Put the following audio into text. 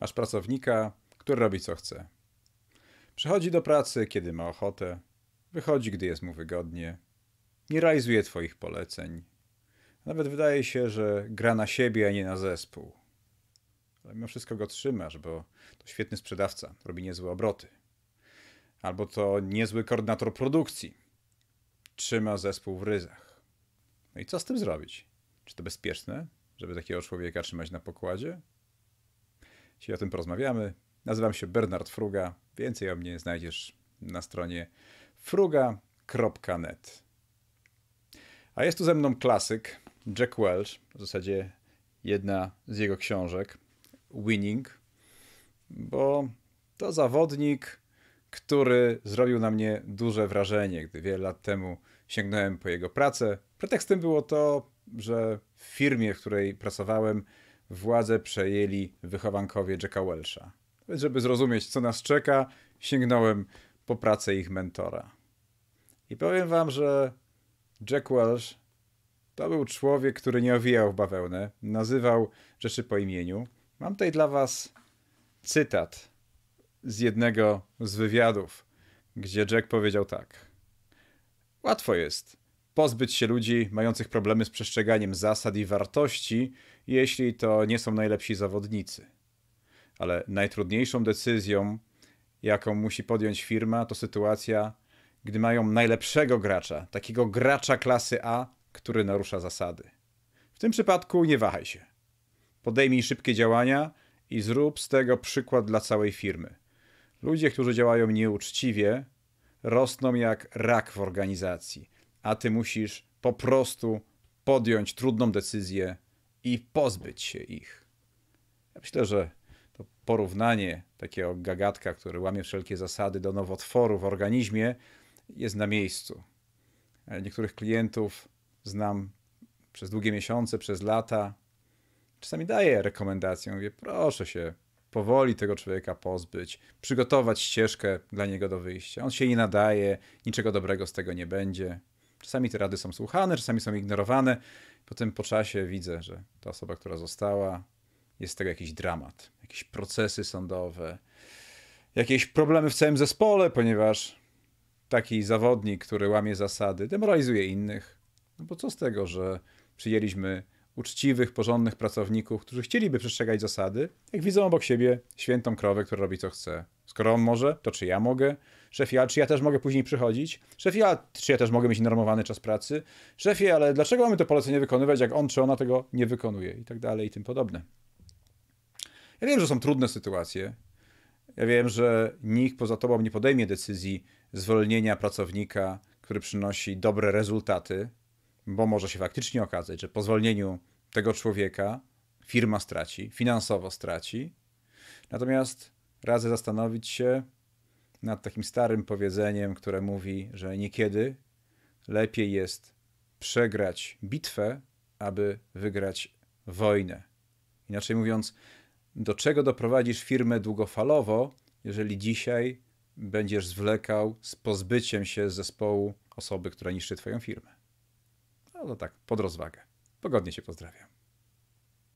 Masz pracownika, który robi co chce. Przychodzi do pracy, kiedy ma ochotę. Wychodzi, gdy jest mu wygodnie. Nie realizuje twoich poleceń. Nawet wydaje się, że gra na siebie, a nie na zespół. Ale mimo wszystko go trzymasz, bo to świetny sprzedawca, robi niezłe obroty. Albo to niezły koordynator produkcji. Trzyma zespół w ryzach. No i co z tym zrobić? Czy to bezpieczne, żeby takiego człowieka trzymać na pokładzie? Dzisiaj o tym porozmawiamy. Nazywam się Bernard Fruga. Więcej o mnie znajdziesz na stronie fruga.net. A jest tu ze mną klasyk, Jack Welch, w zasadzie jedna z jego książek, Winning, bo to zawodnik, który zrobił na mnie duże wrażenie, gdy wiele lat temu sięgnąłem po jego pracę. Pretekstem było to, że w firmie, w której pracowałem, władzę przejęli wychowankowie Jacka Welcha. Więc żeby zrozumieć, co nas czeka, sięgnąłem po pracę ich mentora. I powiem wam, że Jack Welch to był człowiek, który nie owijał w bawełnę, nazywał rzeczy po imieniu. Mam tutaj dla was cytat z jednego z wywiadów, gdzie Jack powiedział tak. Łatwo jest pozbyć się ludzi mających problemy z przestrzeganiem zasad i wartości, jeśli to nie są najlepsi zawodnicy. Ale najtrudniejszą decyzją, jaką musi podjąć firma, to sytuacja, gdy mają najlepszego gracza, takiego gracza klasy A, który narusza zasady. W tym przypadku nie wahaj się. Podejmij szybkie działania i zrób z tego przykład dla całej firmy. Ludzie, którzy działają nieuczciwie, rosną jak rak w organizacji, a ty musisz po prostu podjąć trudną decyzję i pozbyć się ich. Ja myślę, że to porównanie takiego gagatka, który łamie wszelkie zasady, do nowotworu w organizmie, jest na miejscu. Niektórych klientów znam przez długie miesiące, przez lata. Czasami daję rekomendację, mówię, proszę się powoli tego człowieka pozbyć, przygotować ścieżkę dla niego do wyjścia. On się nie nadaje, niczego dobrego z tego nie będzie. Czasami te rady są słuchane, czasami są ignorowane. Potem po czasie widzę, że ta osoba, która została, jest z tego jakiś dramat, jakieś procesy sądowe, jakieś problemy w całym zespole, ponieważ taki zawodnik, który łamie zasady, demoralizuje innych. No bo co z tego, że przyjęliśmy uczciwych, porządnych pracowników, którzy chcieliby przestrzegać zasady, jak widzą obok siebie świętą krowę, która robi co chce. Skoro on może, to czy ja mogę? Szefie, ale czy ja też mogę później przychodzić? Szefie, ale czy ja też mogę mieć normowany czas pracy? Szefie, ale dlaczego mamy to polecenie wykonywać, jak on czy ona tego nie wykonuje? I tak dalej, i tym podobne. Ja wiem, że są trudne sytuacje. Ja wiem, że nikt poza tobą nie podejmie decyzji zwolnienia pracownika, który przynosi dobre rezultaty, bo może się faktycznie okazać, że po zwolnieniu tego człowieka firma straci, finansowo straci. Natomiast radzę zastanowić się nad takim starym powiedzeniem, które mówi, że niekiedy lepiej jest przegrać bitwę, aby wygrać wojnę. Inaczej mówiąc, do czego doprowadzisz firmę długofalowo, jeżeli dzisiaj będziesz zwlekał z pozbyciem się z zespołu osoby, która niszczy twoją firmę? No to tak, pod rozwagę. Pogodnie się pozdrawiam.